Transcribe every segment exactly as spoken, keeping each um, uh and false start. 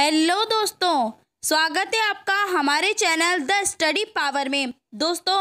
Hello दोस्तों, स्वागत है आपका हमारे चैनल द स्टडी पावर में। दोस्तों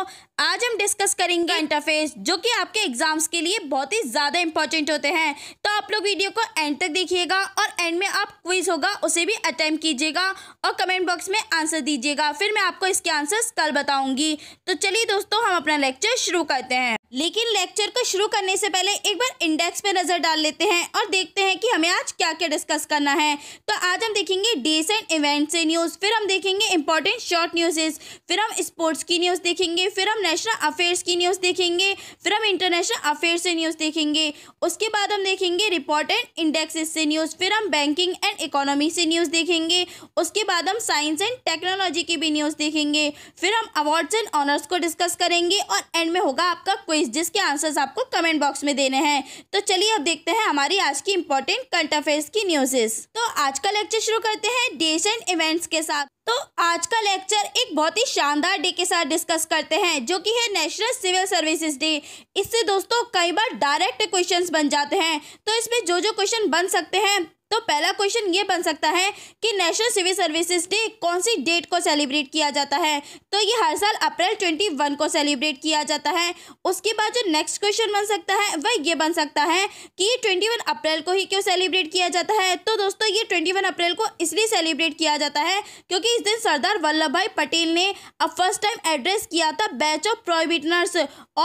आज हम डिस्कस करेंगे इंटरफेस जो कि आपके एग्जाम्स के लिए बहुत ही ज़्यादा इंपॉर्टेंट होते हैं। तो आप लोग वीडियो को एंड तक देखिएगा और एंड में आप क्विज होगा उसे भी अटेम्प्ट कीजिएगा और कमेंट बॉक्स में आंसर दीजिएगा। फिर मैं आपको इसके आंसर्स कल बताऊंगी। तो चलिए दोस्तों हम अपना लेक्चर शुरू करते हैं, लेकिन लेक्चर को शुरू करने से पहले एक बार इंडेक्स पे नज़र डाल लेते हैं और देखते हैं कि हमें आज क्या क्या डिस्कस करना है। तो आज हम देखेंगे डेट्स एंड इवेंट्स से न्यूज़, फिर हम देखेंगे इंपॉर्टेंट शॉर्ट न्यूज़ेस, फिर हम स्पोर्ट्स की न्यूज़ देखेंगे, फिर हम नेशनल अफेयर्स की न्यूज़ देखेंगे, फिर हम इंटरनेशनल अफेयर्स से न्यूज़ देखेंगे। उसके बाद हम देखेंगे रिपोर्ट एंड इंडेक्सेस से न्यूज़, फिर हम बैंकिंग एंड इकोनॉमी से न्यूज़ देखेंगे। उसके बाद हम साइंस एंड टेक्नोलॉजी की भी न्यूज़ देखेंगे, फिर हम अवार्ड्स एंड ऑनर्स को डिस्कस करेंगे और एंड में होगा आपका क्विज जिसके आंसर्स आपको कमेंट बॉक्स में देने हैं। तो चलिए अब देखते हैं हमारी आज की इंपॉर्टेंट करंट अफेयर्स की न्यूज़ेस। तो आज का लेक्चर शुरू करते हैं डेट्स एंड इवेंट्स के साथ। तो आज का लेक्चर एक बहुत ही शानदार डे के साथ डिस्कस करते हैं जो कि है नेशनल सिविल सर्विसेज डे। इससे दोस्तों कई बार डायरेक्ट क्वेश्चंस बन जाते हैं, तो इसमें जो जो क्वेश्चन बन सकते हैं, तो पहला क्वेश्चन ये बन सकता है कि नेशनल सिविल सर्विसेज डे कौन सी डेट को सेलिब्रेट किया जाता है। तो ये हर साल अप्रैल इक्कीस को सेलिब्रेट किया जाता है। उसके बाद जो नेक्स्ट क्वेश्चन बन सकता है वह ये बन सकता है कि ये इक्कीस अप्रैल को ही क्यों सेलिब्रेट किया जाता है। तो दोस्तों ये इक्कीस अप्रैल को इसलिए सेलिब्रेट किया जाता है क्योंकि इस दिन सरदार वल्लभ भाई पटेल ने अब फर्स्ट टाइम एड्रेस किया था batch of probationers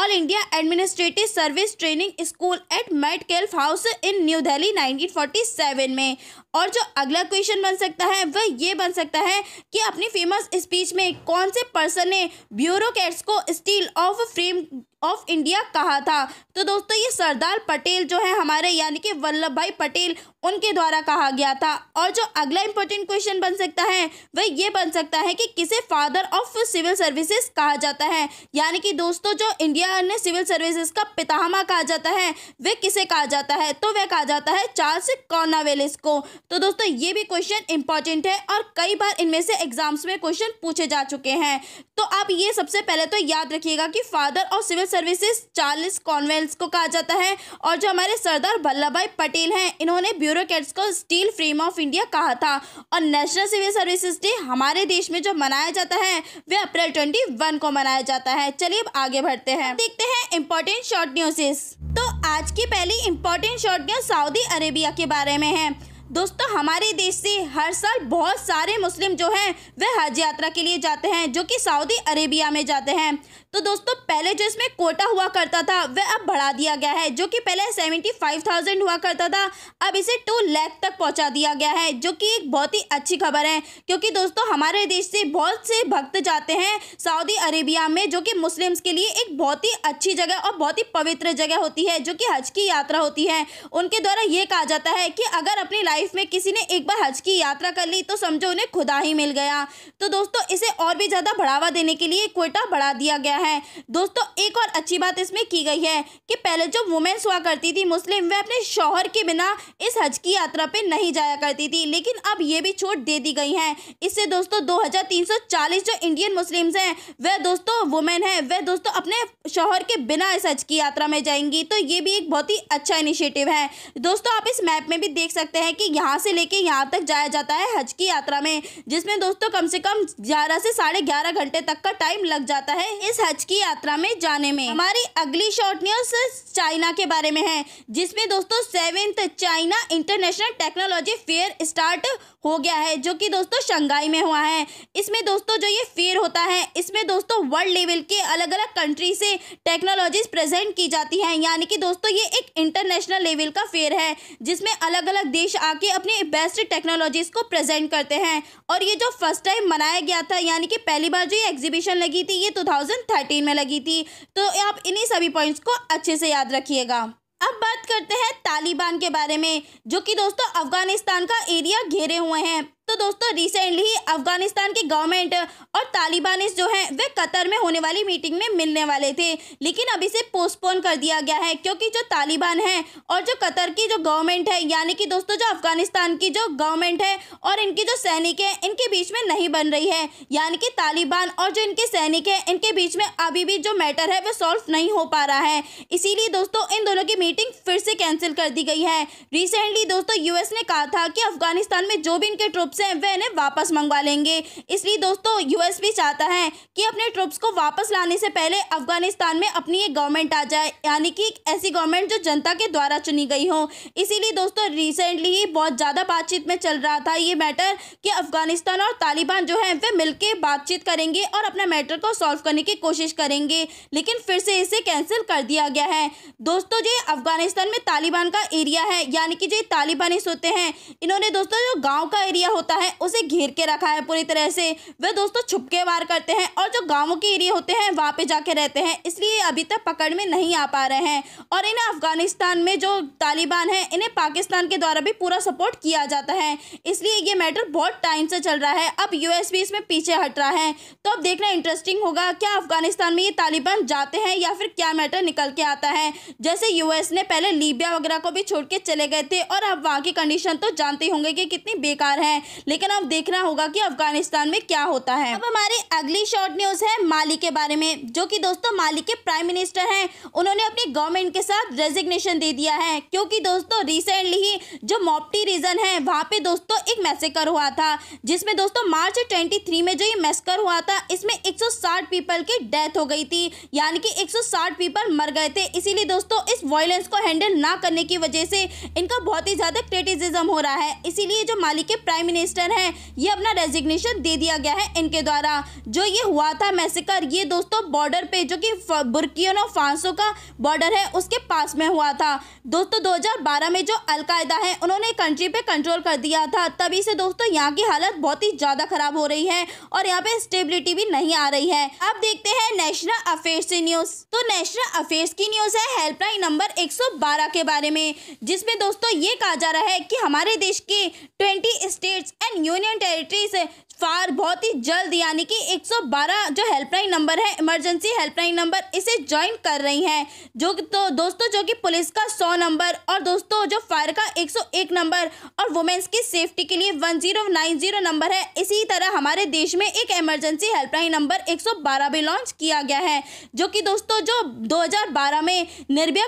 all India administrative service training school at Metcalfe house in new Delhi nineteen forty seven में। और जो अगला क्वेश्चन बन सकता है वह ये बन सकता है कि अपनी फेमस स्पीच में कौन से पर्सन ने ब्यूरोक्रेट्स को steel of frame of India कहा था। तो दोस्तों ये सरदार पटेल जो है हमारे यानी कि वल्लभ भाई पटेल उनके द्वारा कहा गया था। और जो अगला इंपॉर्टेंट क्वेश्चन बन सकता है वह ये बन सकता है कि किसे फादर ऑफ सिविल सर्विसेज कहा जाता है, यानी कि दोस्तों जो इंडिया ने सिविल सर्विसेज का पितामह कहा जाता है वह किसे कहा जाता है। तो वह कहा जाता है चार्ल्स कॉर्नवालिस को। तो दोस्तों ये भी क्वेश्चन इंपॉर्टेंट है और कई बार इनमें से एग्जाम्स में क्वेश्चन पूछे जा चुके हैं। तो आप ये सबसे पहले तो याद रखिएगा कि father of civil services Charles Cornwallis को कहा जाता है। और जो हमारे सरदार वल्लभ भाई पटेल हैं इन्होंने ब्यूरोक्रेट्स को स्टील फ्रेम ऑफ इंडिया कहा था। और नेशनल सिविल सर्विसेज डे हमारे देश में जो मनाया जाता है वह अप्रैल इक्कीस को मनाया जाता है। चलिए अब आगे बढ़ते हैं, देखते हैं इंपॉर्टेंट शॉर्ट न्यूज़ेस। तो आज की पहली important short news Saudi Arabia के बारे में है। दोस्तों हमारे देश से हर साल बहुत सारे मुस्लिम जो हैं वह हज यात्रा के लिए जाते हैं जो कि सऊदी अरेबिया में जाते हैं। तो दोस्तों पहले जो इसमें कोटा हुआ करता था वह अब बढ़ा दिया गया है, जो कि पहले सेवेंटी फाइव थाउजेंड हुआ करता था, अब इसे टू लाख तक पहुंचा दिया गया है, जो कि एक बहुत ही अच्छी खबर है क्योंकि दोस्तों हमारे देश से बहुत से भक्त जाते हैं सऊदी अरेबिया में, जो कि मुस्लिम्स के लिए एक बहुत ही अच्छी जगह और बहुत ही पवित्र जगह होती है जो कि हज की यात्रा होती है। उनके द्वारा ये कहा जाता है कि अगर अपनी लाइफ में किसी ने एक बार हज की यात्रा कर ली तो समझो उन्हें खुदा ही मिल गया। तो दोस्तों इसे और भी ज़्यादा बढ़ावा देने के लिए कोटा बढ़ा दिया गया है। दोस्तों एक और अच्छी बात इसमें की गई है कि पहले जो वुमेन्स हुआ करती थी मुस्लिम वह अपने शौहर के बिना इस हज की यात्रा पे नहीं जाया करती थी, लेकिन अब ये भी छूट दे दी गई है। इससे दोस्तों दो हज़ार तीन सौ चालीस जो इंडियन मुस्लिम्स हैं वह दोस्तों वुमेन हैं वह दोस्तों अपने शौहर के बिना इस हज की यात्रा में जाएंगी। तो ये भी एक बहुत ही अच्छा इनिशिएटिव है। दोस्तों आप इस मैप में भी देख सकते हैं कि यहाँ से लेके यहाँ तक जाया जाता है हज की यात्रा में, जिसमें दोस्तों कम से कम ग्यारह से साढ़े ग्यारह घंटे तक का टाइम लग जाता है इस हज की यात्रा में जाने में। हमारी अगली शॉर्ट न्यूज चाइना के बारे में है, जिसमें दोस्तों seventh China international technology fair start हो गया है, जो कि दोस्तों शंघाई में हुआ है। इसमें दोस्तों जो ये फेयर होता है इसमें दोस्तों वर्ल्ड लेवल के अलग अलग कंट्री से टेक्नोलॉजीज प्रेजेंट की जाती है, यानी कि दोस्तों ये एक इंटरनेशनल लेवल का फेयर है जिसमें अलग अलग देश के अपने बेस्ट टेक्नोलॉजीज को प्रेजेंट करते हैं। और ये जो फर्स्ट टाइम मनाया गया था यानी कि पहली बार जो ये एग्जीबिशन लगी थी ये दो हज़ार तेरह में लगी थी। तो आप इन्हीं सभी पॉइंट्स को अच्छे से याद रखिएगा। अब बात करते हैं तालिबान के बारे में, जो कि दोस्तों अफगानिस्तान का एरिया घेरे हुए हैं। तो दोस्तों रिसेंटली ही अफगानिस्तान की गवर्नमेंट और तालिबानिस जो हैं वे कतर में होने वाली मीटिंग में मिलने वाले थे, लेकिन अब इसे पोस्टपोन कर दिया गया है क्योंकि जो तालिबान हैं और जो कतर की जो गवर्नमेंट है यानी कि दोस्तों जो अफगानिस्तान की जो गवर्नमेंट है और इनकी जो सैनिक हैं इनके बीच में नहीं बन रही है, यानी कि तालिबान और जो इनके सैनिक हैं इनके बीच में अभी भी जो मैटर है वह सॉल्व नहीं हो पा रहा है। इसीलिए दोस्तों इन दोनों की मीटिंग फिर से कैंसिल कर दी गई है। रिसेंटली दोस्तों यूएस ने कहा था कि अफगानिस्तान में जो भी इनके ट्रुप्स से वे इन्हें वापस मंगवा लेंगे। इसलिए दोस्तों यूएस भी चाहता है कि अपने ट्रुप्स को वापस लाने से पहले अफगानिस्तान में अपनी एक गवर्नमेंट आ जाए, यानी कि ऐसी गवर्नमेंट जो जनता के द्वारा चुनी गई हो। इसीलिए दोस्तों रिसेंटली ही बहुत ज़्यादा बातचीत में चल रहा था ये मैटर कि अफगानिस्तान और तालिबान जो है वे मिलकर बातचीत करेंगे और अपना मैटर को सॉल्व करने की कोशिश करेंगे, लेकिन फिर से इसे कैंसिल कर दिया गया है। दोस्तों जो अफगानिस्तान में तालिबान का एरिया है, यानी कि जो तालिबानी सोते हैं, इन्होंने दोस्तों जो गांव का एरिया होता है उसे घेर के रखा है पूरी तरह से। वे दोस्तों छुपके वार करते हैं और जो गांवों के एरिया होते हैं वहां पे जाके रहते हैं, इसलिए अभी तक पकड़ में नहीं आ पा रहे हैं। और इन अफगानिस्तान में जो तालिबान है इन्हें पाकिस्तान के द्वारा भी पूरा सपोर्ट किया जाता है, इसलिए ये मैटर बहुत टाइम से चल रहा है। अब यूएस भी इसमें पीछे हट रहा है, तो अब देखना इंटरेस्टिंग होगा क्या अफगानिस्तान में ये तालिबान जाते हैं या फिर क्या मैटर निकल के आता है। जैसे यूएस ने पहले लीबिया वगैरह को भी छोड़ के चले गए थे और अब वहाँ की कंडीशन तो जानते होंगे कि कितनी बेकार है, लेकिन अब देखना होगा कि अफगानिस्तान में क्या होता है। अब हमारी अगली शॉर्ट न्यूज है माली के बारे में, जो कि दोस्तों माली के प्राइम मिनिस्टर हैं, उन्होंने अपनी गवर्नमेंट के साथ रेजिग्नेशन दे दिया है, क्योंकि दोस्तों रिसेंटली ही जो मोप्टी रीजन है वहाँ पे दोस्तों एक मैसेकर हुआ था, जिसमें दोस्तों मार्च तेईस में जो ये मैसेकर हुआ था इसमें एक सौ साठ पीपल की डेथ हो गई थी, यानी कि एक सौ साठ पीपल मर गए थे। इसीलिए दोस्तों इस वायलेंस को हैंडल ना करने की वजह से इनका बहुत ही ज्यादा क्रिटिसिज्म हो रहा है, इसीलिए जो माली के प्राइम मिनिस्टर हैं ये अपना रेजिग्नेशन दे दिया गया है इनके द्वारा। जो ये हुआ था मैसेकर, ये दोस्तों बॉर्डर पे जो कि बुर्किना फासो का बॉर्डर है उसके पास में हुआ था। दोस्तों दो हज़ार बारह में जो अलकायदा है उन्होंने कंट्री पे कंट्रोल कर दिया था, तभी से दोस्तों यहाँ की हालत बहुत ही ज्यादा खराब हो रही है और यहाँ पे स्टेबिलिटी भी नहीं आ रही है। अब देखते हैं नेशनल अफेयर्स की न्यूज। तो नेशनल अफेयर्स की न्यूज है हेल्पलाइन नंबर एक सौ बारह के बारे में, जिसमें दोस्तों ये कहा जा रहा है कि हमारे देश के बीस स्टेट्स एंड यूनियन टेरिटरीज फार बहुत ही जल्द यानी कि एक सौ बारह जो हेल्पलाइन नंबर है, इमरजेंसी हेल्पलाइन नंबर, इसे ज्वाइन कर रही हैं, जो तो दोस्तों जो कि पुलिस का सौ नंबर और दोस्तों जो फायर का एक सौ एक नंबर और वुमेन्स की सेफ्टी के लिए एक हज़ार नब्बे नंबर है। इसी तरह हमारे देश में एक इमरजेंसी हेल्पलाइन नंबर एक सौ बारह भी लॉन्च किया गया है, जो कि दोस्तों जो दो हज़ार बारह में निर्भया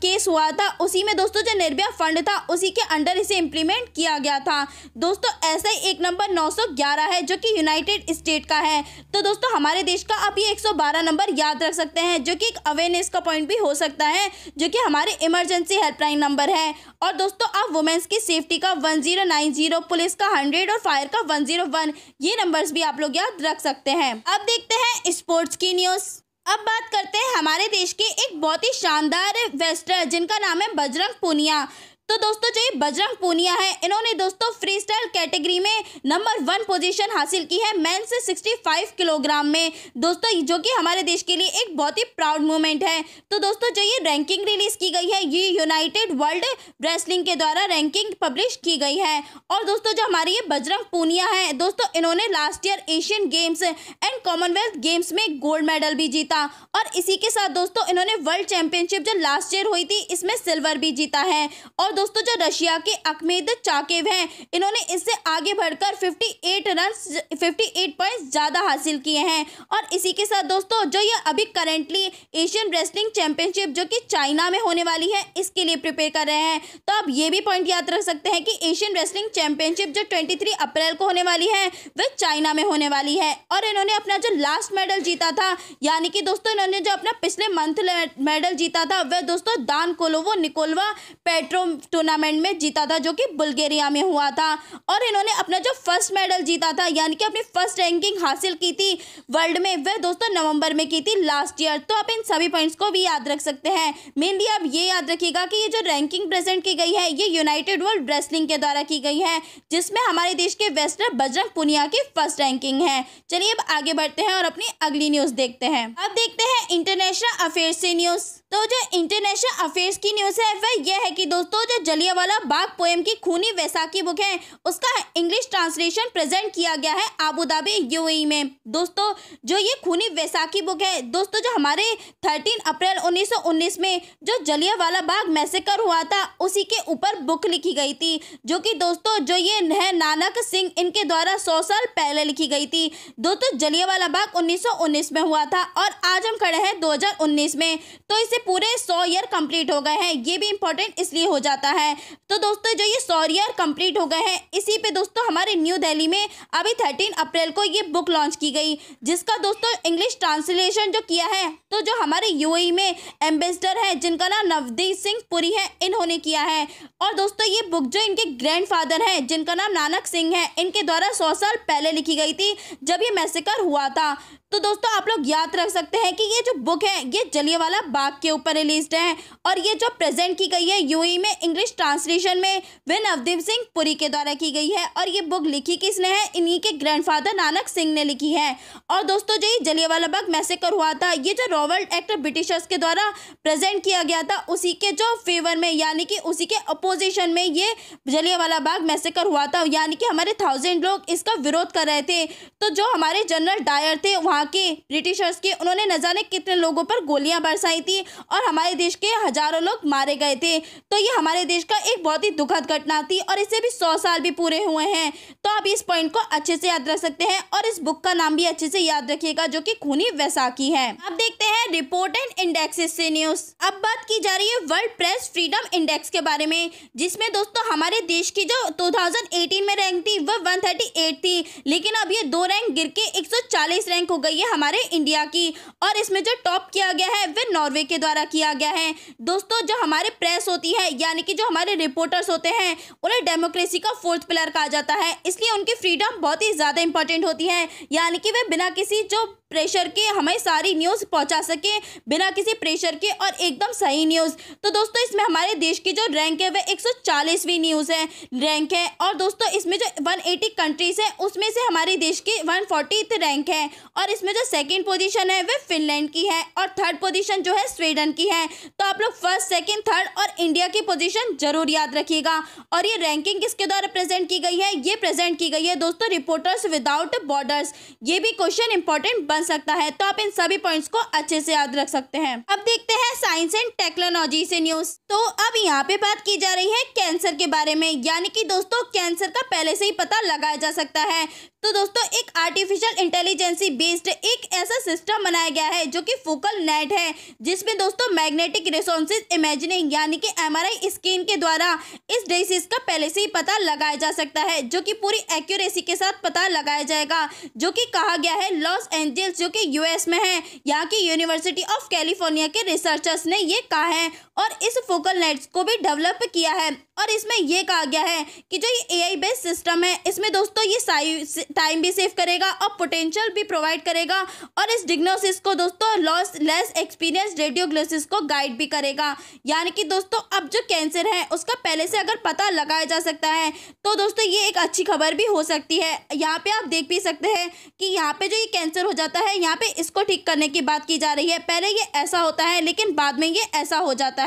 केस हुआ था उसी में दोस्तों जो निर्भया फंड था उसी के अंडर इसे इम्प्लीमेंट किया गया था। दोस्तों ऐसा ही एक नंबर नौ सौ ग्यारह है जो कि यूनाइटेड स्टेट का है, तो दोस्तों हमारे देश का आप ये एक सौ बारह नंबर याद रख सकते हैं, जो कि एक अवेयरनेस का पॉइंट भी हो सकता है, जो कि हमारे इमरजेंसी हेल्पलाइन नंबर है। और दोस्तों आप वुमेन्स की सेफ्टी का एक हज़ार नब्बे, पुलिस का सौ और फायर का एक सौ एक, ये नंबर्स भी आप लोग याद रख सकते हैं। अब देखते हैं स्पोर्ट्स की न्यूज़। अब बात करते हैं हमारे देश के एक बहुत ही शानदार वेस्टर जिनका नाम है बजरंग पूनिया। तो दोस्तों जो ये बजरंग पूनिया है इन्होंने दोस्तों फ्री स्टाइल कैटेगरी में नंबर वन पोजीशन हासिल की है मैन से पैंसठ किलोग्राम में, दोस्तों जो कि हमारे देश के लिए एक बहुत ही प्राउड मोमेंट है। तो दोस्तों जो ये रैंकिंग रिलीज की गई है ये यूनाइटेड वर्ल्ड रेसलिंग के द्वारा रैंकिंग पब्लिश की गई है। और दोस्तों जो हमारी ये बजरंग पूनिया है दोस्तों इन्होंने last year Asian Games and Commonwealth Games में गोल्ड मेडल भी जीता और इसी के साथ दोस्तों इन्होंने वर्ल्ड चैंपियनशिप जो लास्ट ईयर हुई थी इसमें सिल्वर भी जीता है। और दोस्तों जो रशिया के अकमेद चाकेव हैं इन्होंने इससे आगे बढ़कर अट्ठावन रन अट्ठावन पॉइंट्स ज़्यादा हासिल किए हैं। और इसी के साथ दोस्तों जो ये अभी करेंटली एशियन रेसलिंग चैंपियनशिप जो कि चाइना में होने वाली है इसके लिए प्रिपेयर कर रहे हैं। तो आप ये भी पॉइंट याद रख सकते हैं कि एशियन रेसलिंग चैंपियनशिप जो तेईस अप्रैल को होने वाली है वह चाइना में होने वाली है। और इन्होंने अपना जो लास्ट मेडल जीता था यानी कि दोस्तों इन्होंने जो अपना पिछले मंथ मेडल जीता था वह दोस्तों दान कोलोवो निकोलवा पेट्रो टूर्नामेंट में जीता था जो कि बुल्गारिया में हुआ था। और इन्होंने अपना जो फर्स्ट मेडल जीता था यानी कि अपनी फर्स्ट रैंकिंग हासिल की थी वर्ल्ड में वह दोस्तों नवंबर में की थी लास्ट ईयर। तो आप इन सभी पॉइंट्स को भी याद रख सकते हैं। मेनली आप ये याद रखिएगा कि ये जो रैंकिंग प्रेजेंट की गई है ये यूनाइटेड वर्ल्ड रेसलिंग के द्वारा की गई है, जिसमें हमारे देश के वेस्टर बजरंग पूनिया की फर्स्ट रैंकिंग है। चलिए अब आगे बढ़ते हैं और अपनी अगली न्यूज देखते हैं। अब देखते हैं इंटरनेशनल अफेयर्स से न्यूज। तो जो इंटरनेशनल अफेयर्स की न्यूज है वह यह है कि दोस्तों जो जलियांवाला बाग पोएम की खूनी वैसाखी बुक है उसका इंग्लिश ट्रांसलेशन प्रेजेंट किया गया है आबू धाबी यूएई में। दोस्तों जो ये खूनी वैसाखी बुक है दोस्तों जो हमारे तेरह अप्रैल उन्नीस सौ उन्नीस में जो जलियांवाला बाग मैसेकर हुआ था उसी के ऊपर बुक लिखी गई थी, जो कि दोस्तों जो ये है नानक सिंह इनके द्वारा सौ साल पहले लिखी गई थी। दोस्तों जलियांवाला बाग उन्नीस सौ उन्नीस में हुआ था और आज हम खड़े हैं दो हजार उन्नीस में, तो इसे पूरे सौ ईयर कंप्लीट हो गए हैं। ये भी इंपॉर्टेंट इसलिए हो जाता जाता है। तो दोस्तों जो ये सौ ईयर कंप्लीट हो गए हैं, इसी पे दोस्तों हमारे न्यू दिल्ली में अभी तेरह अप्रैल को ये बुक लॉन्च की गई, जिसका दोस्तों इंग्लिश ट्रांसलेशन जो किया है तो जो हमारे यूएई में एम्बेसडर है जिनका नाम नवदीप सिंह पुरी है, इन्होंने किया है। और दोस्तों ये बुक जो इनके ग्रैंडफादर हैं जिनका नाम नानक सिंह है, इनके द्वारा सौ साल पहले लिखी गई थी जब ये मैसेकर हुआ था। तो दोस्तों आप लोग याद रख सकते हैं कि ये जो बुक है ये जलियांवाला बाग के ऊपर रिलीज है और ये जो प्रेजेंट की गई है यूएई में इंग्लिश ट्रांसलेशन में वे नवदीप सिंह पुरी के द्वारा की गई है। और ये बुक लिखी किसने है, इन्हीं के ग्रैंडफादर नानक सिंह ने लिखी है। और दोस्तों जो ये जलियांवाला बाग मैसेकर हुआ था, ये जो रॉबर्ट एक्ट ब्रिटिशर्स के द्वारा प्रेजेंट किया गया था, उसी के जो फेवर में यानी कि उसी के अपोजिशन में ये जलियांवाला बाग मैसेकर हुआ था, यानी कि हमारे थाउजेंड लोग इसका विरोध कर रहे थे। तो जो हमारे जनरल डायर थे वहाँ के ब्रिटिशर्स के, उन्होंने न जाने कितने लोगों पर गोलियां बरसाई थी और हमारे देश के हजारों लोग मारे गए थे। तो ये हमारे देश का एक बहुत ही दुखद घटना थी और इसे भी सौ साल भी पूरे हुए हैं। तो आप इस पॉइंट को अच्छे से याद रख सकते हैं और इस बुक का नाम भी अच्छे से याद रखिएगा जो कि खूनी वैसाखी है। अब देखते हैं रिपोर्ट एंड इंडेक्सेस से न्यूज। अब बात की जा रही है वर्ल्ड प्रेस फ्रीडम इंडेक्स के बारे में, जिसमें दोस्तों हमारे देश की जो दो हज़ार अठारह में रैंक थी वह एक सौ अड़तीस थी, लेकिन अब ये दो रैंक गिर के एक सौ चालीस रैंक हो गई है हमारे इंडिया की। और इसमें जो टॉप किया गया है वह नॉर्वे के द्वारा किया गया है। दोस्तों जो हमारे प्रेस होती है यानी कि जो हमारे रिपोर्टर्स होते हैं, उन्हें डेमोक्रेसी का फोर्थ पिलर कहा जाता है, इसलिए उनकी फ्रीडम बहुत ही ज़्यादा इंपॉर्टेंट होती है, यानी कि वे बिना किसी जो प्रेशर के हमें सारी न्यूज़ पहुंचा सके, बिना किसी प्रेशर के और एकदम सही न्यूज़। तो दोस्तों इसमें हमारे देश की जो रैंक है वह एक सौ चालीसवीं न्यूज़ है रैंक है। और दोस्तों इसमें जो एक सौ अस्सी कंट्रीज़ हैं उसमें से हमारे देश की एक सौ चालीसवीं रैंक है। और इसमें जो सेकंड पोजीशन है वह फिनलैंड की है और थर्ड पोजीशन जो है स्वीडन की है। तो आप लोग फर्स्ट, सेकेंड, थर्ड और इंडिया की पोजीशन ज़रूर याद रखिएगा। और ये रैंकिंग किसके द्वारा प्रेजेंट की गई है, ये प्रेजेंट की गई है दोस्तों रिपोर्टर्स विदाउट बॉर्डर्स। ये भी क्वेश्चन इंपॉर्टेंट सकता है, तो आप इन सभी पॉइंट्स को अच्छे से याद रख सकते हैं। अब देखते हैं साइंस एंड टेक्नोलॉजी से न्यूज़। तो अब यहाँ पे बात की जा रही है कैंसर के बारे में, यानी कि दोस्तों कैंसर का पहले से ही पता लगाया जा सकता है। तो दोस्तों एक आर्टिफिशियल इंटेलिजेंसी बेस्ड एक ऐसा सिस्टम बनाया गया है जो कि फोकल नेट है, जिसमें दोस्तों मैग्नेटिक रेजोनेंस इमेजिनिंग यानी कि एमआरआई स्कैन के द्वारा इस डिजीज का पहले से ही पता लगाया जा सकता है, जो कि पूरी एक्यूरेसी के साथ पता लगाया जाएगा, जो कि कहा गया है लॉस एंजल्स जो कि यूएस में है, यहाँ की यूनिवर्सिटी ऑफ कैलिफोर्निया के रिसर्चर्स ने ये कहा है। और इस फोकल नेट्स को भी डेवलप किया है और इसमें यह कहा गया है कि जो ये एआई बेस्ड सिस्टम है इसमें दोस्तों ये टाइम भी सेव करेगा और पोटेंशियल भी प्रोवाइड करेगा और इस डिग्नोसिस को दोस्तों लॉस लेस एक्सपीरियंस रेडियोग्नोसिस को गाइड भी करेगा। यानी कि दोस्तों अब जो कैंसर है उसका पहले से अगर पता लगाया जा सकता है तो दोस्तों ये एक अच्छी खबर भी हो सकती है। यहाँ पे आप देख भी सकते हैं कि यहाँ पे जो ये कैंसर हो जाता है, यहाँ पे इसको ठीक करने की बात की जा रही है। पहले ये ऐसा होता है लेकिन बाद में ये ऐसा हो जाता है।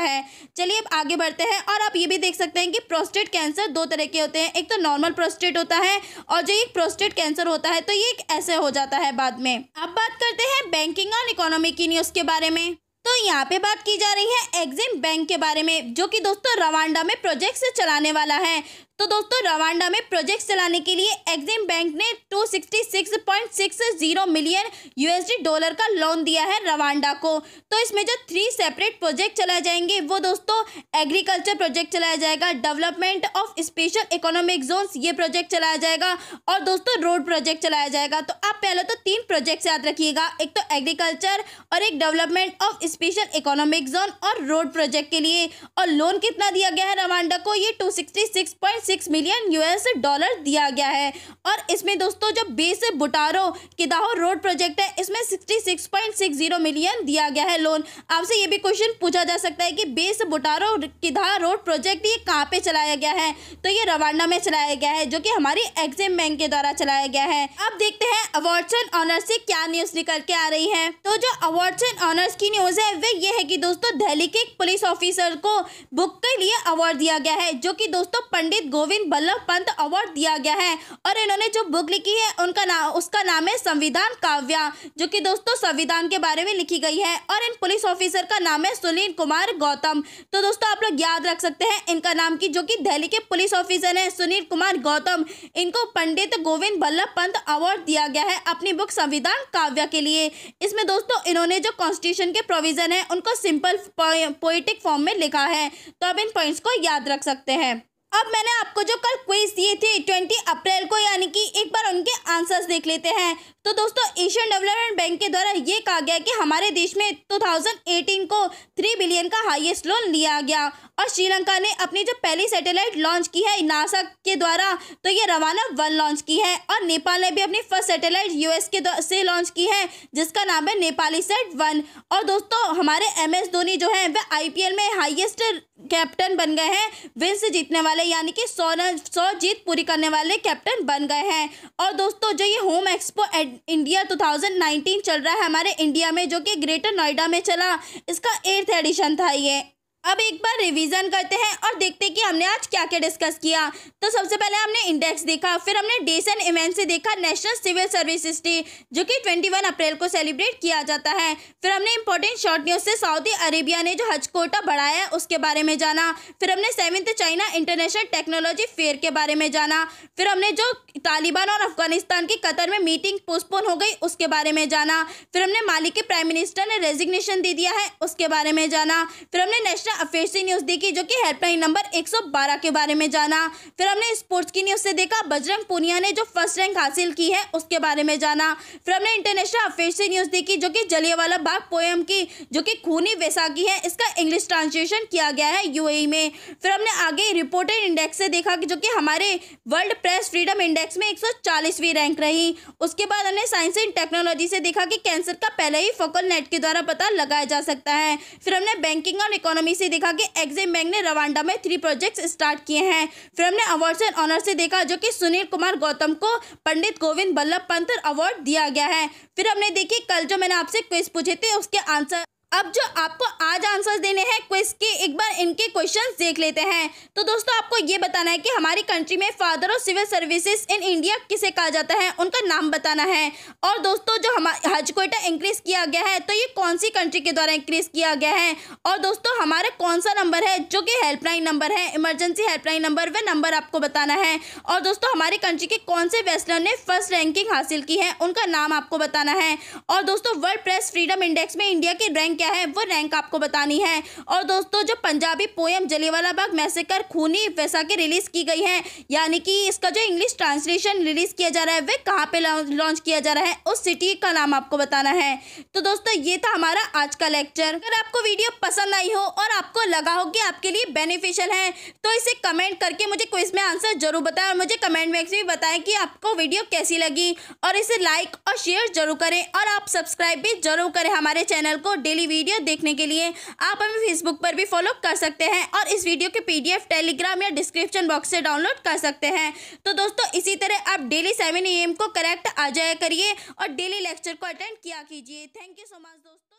चलिए अब आगे बढ़ते हैं। और आप ये भी देख सकते हैं कि प्रोस्टेट कैंसर दो तरह के होते हैं, एक तो नॉर्मल प्रोस्टेट होता है और जो एक प्रोस्टेट कैंसर होता है तो ये एक ऐसे हो जाता है बाद में। अब बात करते हैं बैंकिंग और इकोनॉमी की न्यूज़ के बारे में। तो यहाँ पे बात की जा रही है एक्जिम बैंक के बारे में, जो कि दोस्तों रवांडा में प्रोजेक्ट्स चलाने वाला है। तो दोस्तों रवांडा में प्रोजेक्ट्स चलाने के लिए एक्जिम बैंक ने दो सौ छियासठ पॉइंट छह शून्य मिलियन यूएसडी डॉलर का लोन दिया है रवांडा को। तो इसमें जो थ्री सेपरेट प्रोजेक्ट चलाए जाएंगे वो दोस्तों एग्रीकल्चर प्रोजेक्ट चलाया जाएगा, development of special economic zones ये प्रोजेक्ट चलाया जाएगा और दोस्तों रोड प्रोजेक्ट चलाया जाएगा। तो आप पहले तो तीन प्रोजेक्ट याद रखिएगा, एक तो एग्रीकल्चर और एक development of special economic zone और रोड प्रोजेक्ट के लिए। और लोन कितना दिया गया है रवांडा को, ये two sixty six point six million US dollar दिया गया है। और इसमें दोस्तों जो Base Butaro Kidaho road project है इसमें छियासठ पॉइंट छह शून्य मिलियन दिया गया है लोन। आपसे ये भी क्वेश्चन पूछा जा सकता है कि Base Butaro Kidaho road project ये कहाँ पे चलाया गया है, तो ये रवांडा में चलाया गया है जो कि हमारी एक्जिम बैंक के द्वारा चलाया गया है। अब देखते हैं अवार्ड्स एंड ऑनर्स से क्या न्यूज निकल के आ रही है। तो जो अवार्ड्स एंड ऑनर्स की न्यूज है वे ये है कि दोस्तों दिल्ली के एक पुलिस ऑफिसर को बुक के लिए अवार्ड दिया गया है, जो कि दोस्तों पंडित गोविंद बल्लभ पंत अवार्ड दिया गया है। और इन्होंने जो बुक लिखी है उनका नाम उसका नाम है संविधान काव्या, जो कि दोस्तों संविधान के बारे में लिखी गई है। और इन पुलिस ऑफिसर का नाम है सुनील कुमार गौतम। तो दोस्तों आप लोग याद रख सकते हैं इनका नाम की, जो कि दिल्ली के पुलिस ऑफिसर हैं सुनील कुमार गौतम। इनको पंडित गोविंद बल्लभ पंत अवार्ड दिया गया है अपनी बुक संविधान काव्य के लिए। इसमें दोस्तों इन्होंने जो कॉन्स्टिट्यूशन के प्रोविजन है उनको सिंपल पोएटिक फॉर्म में लिखा है। तो आप इन पॉइंट्स को याद रख सकते हैं। अब मैंने आपको जो कल क्विज दिए थे बीस अप्रैल को, यानी कि एक बार उनके आंसर्स देख लेते हैं। तो दोस्तों एशियन डेवलपमेंट बैंक के द्वारा ये कहा गया कि हमारे देश में दो हज़ार अठारह को तीन बिलियन का हाईएस्ट लोन लिया गया। और श्रीलंका ने अपनी जो पहली सैटेलाइट लॉन्च की है नासा के द्वारा, तो ये रवाना वन लॉन्च की है। और नेपाल ने भी अपनी फर्स्ट सैटेलाइट यूएस के से लॉन्च की है जिसका नाम है नेपाली सेट वन। और दोस्तों हमारे एम एस धोनी जो है वह आईपीएल में हाईएस्ट कैप्टन बन गए हैं, विंस जीतने वाले, यानी कि सौ सौ जीत पूरी करने वाले कैप्टन बन गए हैं। और दोस्तों जो ये होम एक्सपो इंडिया दो हज़ार उन्नीस चल रहा है हमारे इंडिया में, जो कि ग्रेटर नोएडा में चला, इसका एट्थ एडिशन था ये। अब एक बार रिवीजन करते हैं और देखते हैं कि हमने आज क्या क्या डिस्कस किया। तो सबसे पहले हमने इंडेक्स देखा, फिर हमने डेज एंड इवेंट से देखा नेशनल सिविल सर्विसेज डे, जो कि इक्कीस अप्रैल को सेलिब्रेट किया जाता है। फिर हमने इंपॉर्टेंट शॉर्ट न्यूज़ से सऊदी अरेबिया ने जो हज कोटा बढ़ाया है उसके बारे में जाना। फिर हमने seventh China international technology fair के बारे में जाना। फिर हमने जो तालिबान और अफगानिस्तान की कतर में मीटिंग पोस्टपोन हो गई उसके बारे में जाना। फिर हमने माली के प्राइम मिनिस्टर ने रेजिग्नेशन दे दिया है उसके बारे में जाना। फिर हमने नेशनल अफेयर्स की न्यूज़ देखी, जो कि हेल्पलाइन नंबर एक सौ बारह के बारे में जाना। फिर हमने स्पोर्ट्स की न्यूज़ से देखा बजरंग पूनिया ने जो फर्स्ट रैंक हासिल की है उसके बारे में जाना। फिर हमने इंटरनेशनल अफेयर्स की न्यूज़ देखी, जो कि जलियांवाला बाग पोएम की, जो कि खूनी वैसाखी है, इसका इंग्लिश ट्रांसलेशन किया गया है यूएई में। फिर हमने आगे रिपोर्टर इंडेक्स से देखा कि जो कि हमारे वर्ल्ड प्रेस फ्रीडम इंडेक्स में एक सौ चालीसवीं रैंक रही। उसके बाद हमने साइंस एंड टेक्नोलॉजी से देखा कि कैंसर का पहले ही फोकल नेट के द्वारा पता लगाया जा सकता है। फिर हमने बैंकिंग और इकोनॉमी से देखा कि एक्जिम बैंक ने रवांडा में थ्री प्रोजेक्ट्स स्टार्ट किए हैं। फिर हमने अवार्ड्स एंड ऑनर से देखा, जो कि सुनील कुमार गौतम को पंडित गोविंद बल्लभ पंत अवार्ड दिया गया है। फिर हमने देखी कल जो मैंने आपसे क्विज पूछे थे उसके आंसर। अब जो आपको आज आंसर देने हैं क्विज के, एक बार इनके क्वेश्चंस देख लेते हैं। तो दोस्तों आपको ये बताना है कि हमारी कंट्री में father of civil services in India किसे कहा जाता है, उनका नाम बताना है। और दोस्तों जो हमारा हज कोटा इंक्रीज किया गया है तो ये कौन सी कंट्री के द्वारा इंक्रीज किया गया है। और दोस्तों हमारा कौन सा नंबर है जो कि हेल्पलाइन नंबर है, इमरजेंसी हेल्पलाइन नंबर, वह नंबर आपको बताना है। और दोस्तों हमारी कंट्री के कौन से रेसलर ने फर्स्ट रैंकिंग हासिल की है, उनका नाम आपको बताना है। और दोस्तों वर्ल्ड प्रेस फ्रीडम इंडेक्स में इंडिया की रैंक क्या है, वो रैंक आपको बतानी है। और दोस्तों जो पंजाबी पोएम जलियांवाला बाग मैसेकर खूनी वैसाखी रिलीज की गई है, यानी कि इसका जो इंग्लिश ट्रांसलेशन रिलीज किया जा रहा है वह कहाँ पे लॉन्च किया जा रहा है, उस सिटी का नाम आपको बताना है। तो दोस्तों ये था हमारा आज का लेक्चर। अगर आपको वीडियो पसंद आई हो और आपको लगा हो कि आपके लिए बेनिफिशियल है तो इसे कमेंट करके मुझे क्विज में आंसर जरूर बताएं। और मुझे कमेंट बॉक्स में बताएं कि आपको वीडियो कैसी लगी, और इसे लाइक और शेयर जरूर करें। और आप सब्सक्राइब भी जरूर करें हमारे चैनल को डेली वीडियो देखने के लिए। आप हमें फेसबुक पर भी फॉलो कर सकते हैं और इस वीडियो के पीडीएफ टेलीग्राम या डिस्क्रिप्शन बॉक्स से डाउनलोड कर सकते हैं। तो दोस्तों इसी तरह आप डेली सेवन ए एम को करेक्ट आ जाया करिए और डेली लेक्चर को अटेंड किया कीजिए। थैंक यू सो मच दोस्तों।